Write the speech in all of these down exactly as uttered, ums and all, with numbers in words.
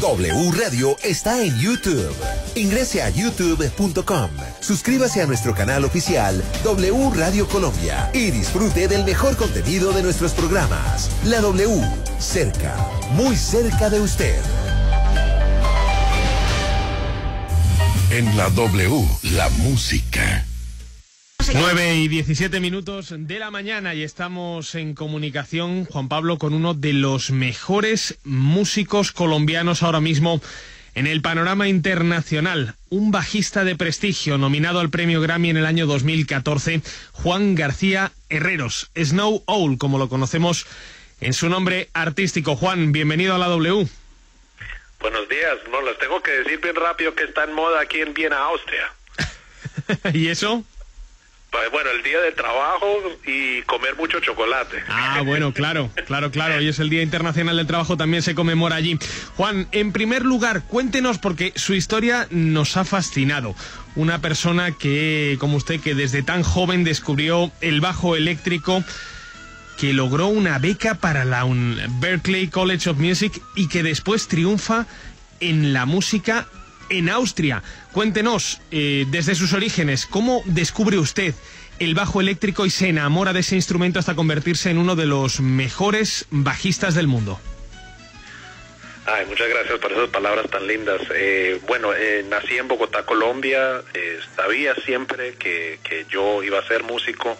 W Radio está en YouTube. Ingrese a youtube punto com, suscríbase a nuestro canal oficial W Radio Colombia y disfrute del mejor contenido de nuestros programas. La W, cerca, muy cerca de usted. En la W, la música. nueve y diecisiete minutos de la mañana y estamos en comunicación, Juan Pablo, con uno de los mejores músicos colombianos ahora mismo en el panorama internacional. Un bajista de prestigio nominado al premio Grammy en el año dos mil catorce, Juan García Herreros, Snow Owl, como lo conocemos en su nombre artístico. Juan, bienvenido a la W. Buenos días. No, les tengo que decir bien rápido que está en moda aquí en Viena, Austria. ¿Y eso? Bueno, el día del trabajo y comer mucho chocolate. Ah, bueno, claro, claro, claro. Hoy es el Día Internacional del Trabajo, también se conmemora allí. Juan, en primer lugar, cuéntenos, porque su historia nos ha fascinado. Una persona que, como usted, que desde tan joven descubrió el bajo eléctrico, que logró una beca para la Berkeley College of Music y que después triunfa en la música en Austria. Cuéntenos, eh, desde sus orígenes, ¿cómo descubre usted el bajo eléctrico y se enamora de ese instrumento hasta convertirse en uno de los mejores bajistas del mundo? Ay, muchas gracias por esas palabras tan lindas. Eh, bueno, eh, nací en Bogotá, Colombia. Eh, sabía siempre que, que yo iba a ser músico.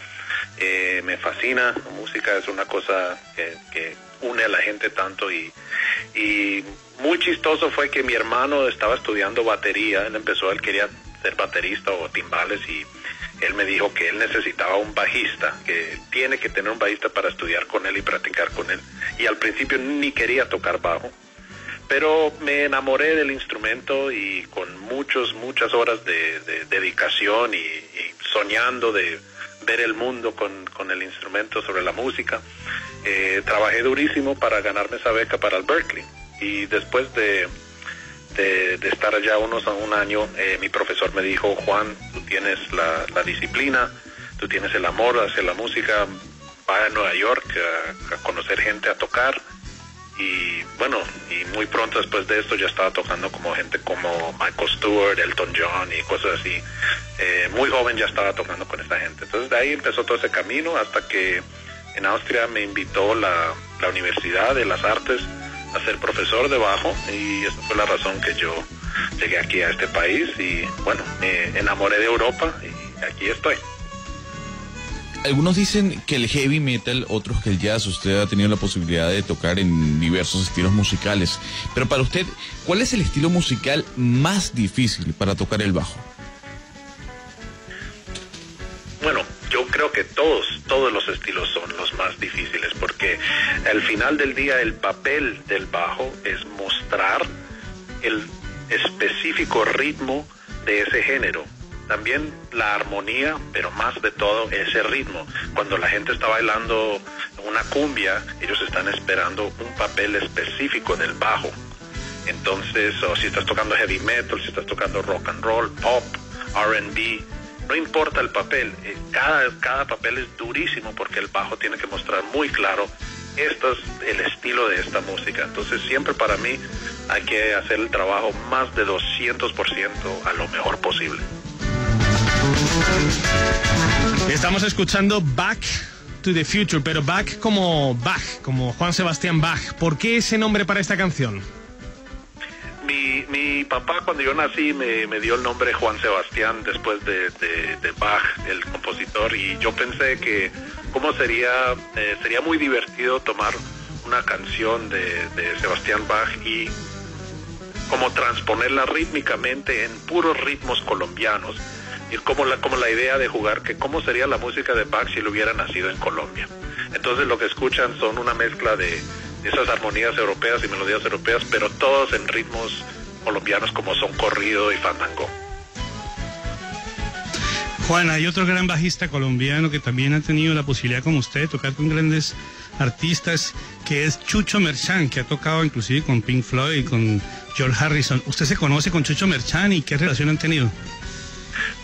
Eh, me fascina. La música es una cosa que, que une a la gente tanto y... y muy chistoso fue que mi hermano estaba estudiando batería. Él empezó, él quería ser baterista o timbales, y él me dijo que él necesitaba un bajista, que tiene que tener un bajista para estudiar con él y practicar con él. Y al principio ni quería tocar bajo, pero me enamoré del instrumento y con muchos, muchas horas de, de dedicación y, y soñando de ver el mundo con, con el instrumento, sobre la música. Eh, trabajé durísimo para ganarme esa beca para el Berkeley. Y después de, de, de estar allá unos un año, eh, mi profesor me dijo: Juan, tú tienes la, la disciplina, tú tienes el amor hacia la música, va a Nueva York a, a conocer gente, a tocar. Y bueno, y muy pronto después de esto ya estaba tocando como gente como Michael Stewart, Elton John y cosas así. Eh, muy joven ya estaba tocando con esta gente. Entonces de ahí empezó todo ese camino hasta que en Austria me invitó la, la Universidad de las Artes a ser profesor de bajo, y esa fue la razón que yo llegué aquí a este país. Y bueno, me enamoré de Europa y aquí estoy. Algunos dicen que el heavy metal, otros que el jazz. Usted ha tenido la posibilidad de tocar en diversos estilos musicales, pero para usted, ¿cuál es el estilo musical más difícil para tocar el bajo? Bueno, yo creo que todos, todos los estilos son los más difíciles, porque al final del día el papel del bajo es mostrar el específico ritmo de ese género. También la armonía, pero más de todo ese ritmo. Cuando la gente está bailando una cumbia, ellos están esperando un papel específico del bajo. Entonces, o si estás tocando heavy metal, si estás tocando rock and roll, pop, R and B... no importa el papel, cada, cada papel es durísimo porque el bajo tiene que mostrar muy claro, esto es el estilo de esta música. Entonces siempre para mí hay que hacer el trabajo más de doscientos por ciento a lo mejor posible. Estamos escuchando Back to the Future, pero Back como Bach, como Johann Sebastian Bach. ¿Por qué ese nombre para esta canción? Mi, mi papá, cuando yo nací, me, me dio el nombre Juan Sebastián después de, de, de Bach, el compositor, y yo pensé que cómo sería, eh, sería muy divertido tomar una canción de, de Sebastián Bach y como transponerla rítmicamente en puros ritmos colombianos, y como la, como la idea de jugar que cómo sería la música de Bach si él hubiera nacido en Colombia. Entonces lo que escuchan son una mezcla de esas armonías europeas y melodías europeas, pero todos en ritmos colombianos como son corrido y fandango. Juan, hay otro gran bajista colombiano que también ha tenido la posibilidad como usted de tocar con grandes artistas, que es Chucho Merchan, que ha tocado inclusive con Pink Floyd, con George Harrison. ¿Usted se conoce con Chucho Merchan y qué relación han tenido?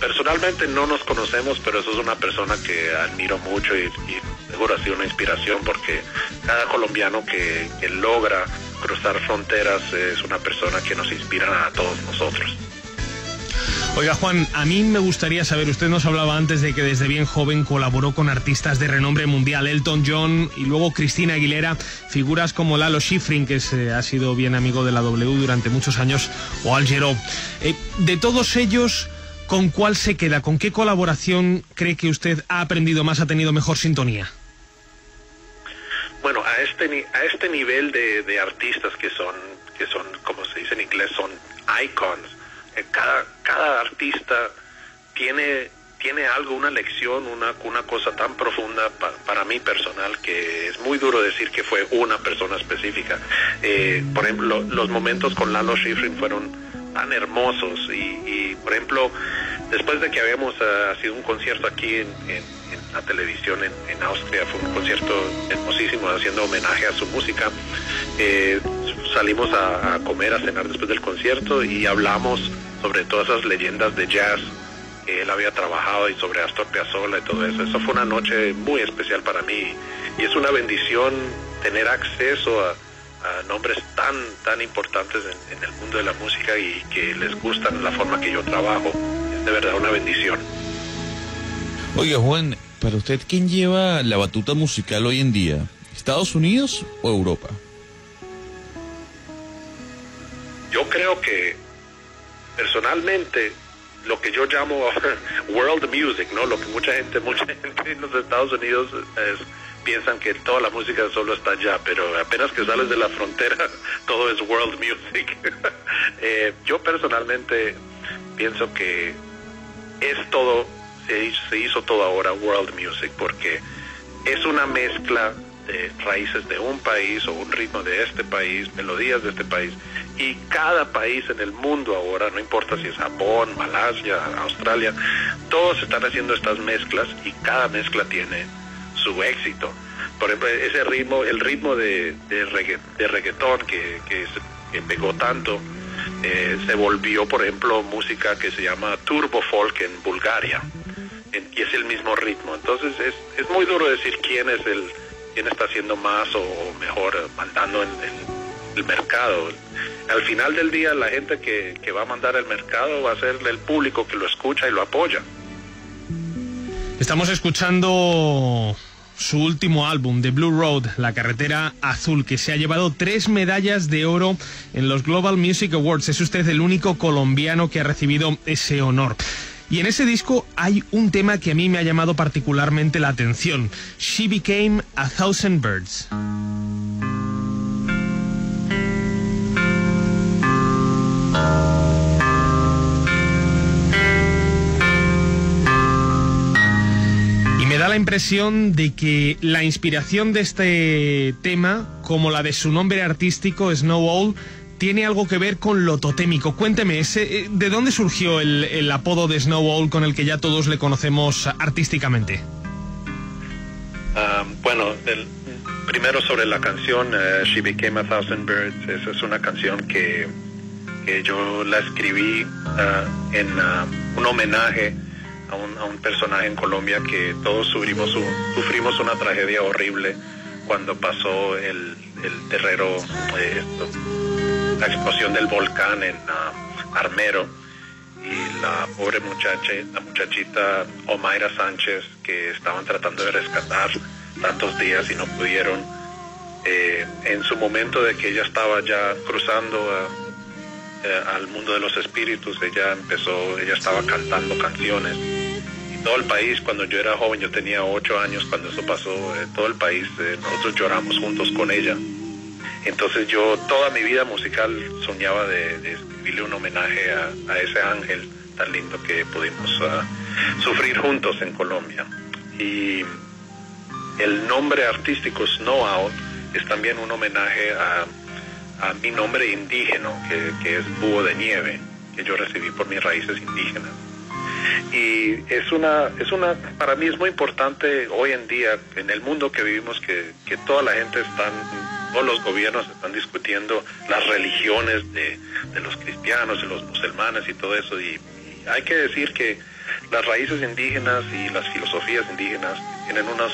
Personalmente no nos conocemos, pero eso es una persona que admiro mucho y, y seguro ha sido una inspiración, porque cada colombiano que, que logra cruzar fronteras, es una persona que nos inspira a todos nosotros. Oiga, Juan, a mí me gustaría saber, usted nos hablaba antes de que desde bien joven colaboró con artistas de renombre mundial, Elton John y luego Cristina Aguilera, figuras como Lalo Schifrin, que se, ha sido bien amigo de la W durante muchos años, o Al Jarreau. Eh, de todos ellos, ¿con cuál se queda? ¿Con qué colaboración cree que usted ha aprendido más, ha tenido mejor sintonía? Bueno, a este, a este nivel de, de artistas que son, que son, como se dice en inglés, son icons. Cada, cada artista tiene, tiene algo, una lección, una, una cosa tan profunda pa, para mí personal, que es muy duro decir que fue una persona específica. Eh, por ejemplo, los momentos con Lalo Schifrin fueron tan hermosos y, y por ejemplo, después de que habíamos uh, sido un concierto aquí en, en, en la televisión en, en Austria, fue un concierto hermosísimo haciendo homenaje a su música, eh, salimos a, a comer, a cenar después del concierto y hablamos sobre todas esas leyendas de jazz que él había trabajado y sobre Astor Piazzolla y todo eso. Eso fue una noche muy especial para mí y es una bendición tener acceso a a nombres tan tan importantes en, en el mundo de la música y que les gustan la forma que yo trabajo. Es de verdad una bendición. Oiga, Juan, para usted, ¿quién lleva la batuta musical hoy en día? ¿Estados Unidos o Europa? Yo creo que personalmente lo que yo llamo world music, ¿no? Lo que mucha gente, mucha gente en los Estados Unidos es, piensan que toda la música solo está allá, pero apenas que sales de la frontera todo es world music. eh, yo personalmente pienso que es todo, se hizo, se hizo todo ahora world music, porque es una mezcla de raíces de un país o un ritmo de este país, melodías de este país, y cada país en el mundo ahora, no importa si es Japón, Malasia, Australia, todos están haciendo estas mezclas y cada mezcla tiene su éxito. Por ejemplo, ese ritmo, el ritmo de, de, regga, de reggaetón que, que, que pegó tanto, eh, se volvió, por ejemplo, música que se llama turbo folk en Bulgaria, en, y es el mismo ritmo. Entonces es, es muy duro decir quién es el quién está haciendo más o mejor mandando en, en el mercado. Al final del día, la gente que, que va a mandar al mercado va a ser el público que lo escucha y lo apoya. Estamos escuchando su último álbum, The Blue Road, La Carretera Azul, que se ha llevado tres medallas de oro en los Global Music Awards. Es usted el único colombiano que ha recibido ese honor. Y en ese disco hay un tema que a mí me ha llamado particularmente la atención, She Became a Thousand Birds. Da la impresión de que la inspiración de este tema, como la de su nombre artístico, Snow Owl, tiene algo que ver con lo totémico. Cuénteme, ese, ¿de dónde surgió el, el apodo de Snow Owl con el que ya todos le conocemos artísticamente? Um, bueno, el, primero sobre la canción uh, She Became a Thousand Birds. Esa es una canción que, que yo la escribí uh, en uh, un homenaje A un, a un personaje en Colombia que todos sufrimos, un, sufrimos una tragedia horrible cuando pasó el, el terrero, eh, esto, la explosión del volcán en uh, Armero, y la pobre muchacha, la muchachita Omaira Sánchez, que estaban tratando de rescatar tantos días y no pudieron. Eh, en su momento de que ella estaba ya cruzando a al mundo de los espíritus, ella empezó, ella estaba cantando canciones y todo el país, cuando yo era joven, yo tenía ocho años cuando eso pasó, eh, todo el país, eh, nosotros lloramos juntos con ella. Entonces yo toda mi vida musical soñaba de, de escribirle un homenaje a, a ese ángel tan lindo que pudimos uh, sufrir juntos en Colombia. Y el nombre artístico Snow Owl es también un homenaje a a mi nombre indígena, que, que es búho de nieve, que yo recibí por mis raíces indígenas. Y es una, es una, para mí es muy importante hoy en día, en el mundo que vivimos, que, que toda la gente están, todos los gobiernos están discutiendo las religiones de, de los cristianos, de los musulmanes y todo eso, y, y hay que decir que las raíces indígenas y las filosofías indígenas tienen unos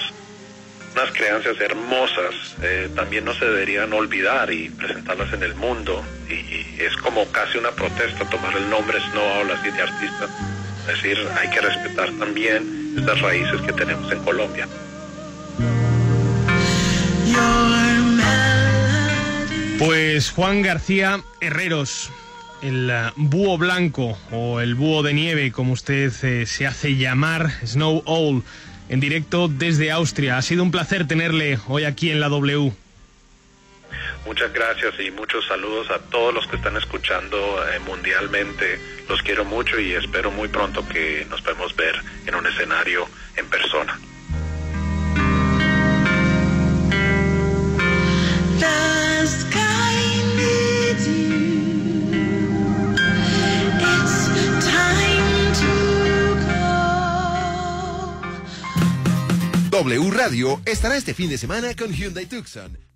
unas creencias hermosas, eh, también no se deberían olvidar y presentarlas en el mundo. Y, y es como casi una protesta tomar el nombre Snow Owl así de artista. Es decir, hay que respetar también estas raíces que tenemos en Colombia. Pues Juan García Herreros, el búho blanco o el búho de nieve, como usted eh, se hace llamar, Snow Owl, en directo desde Austria. Ha sido un placer tenerle hoy aquí en la W. Muchas gracias y muchos saludos a todos los que están escuchando eh, mundialmente. Los quiero mucho y espero muy pronto que nos podamos ver en un escenario en persona. The sky needs you. It's time to go. W Radio estará este fin de semana con Hyundai Tucson.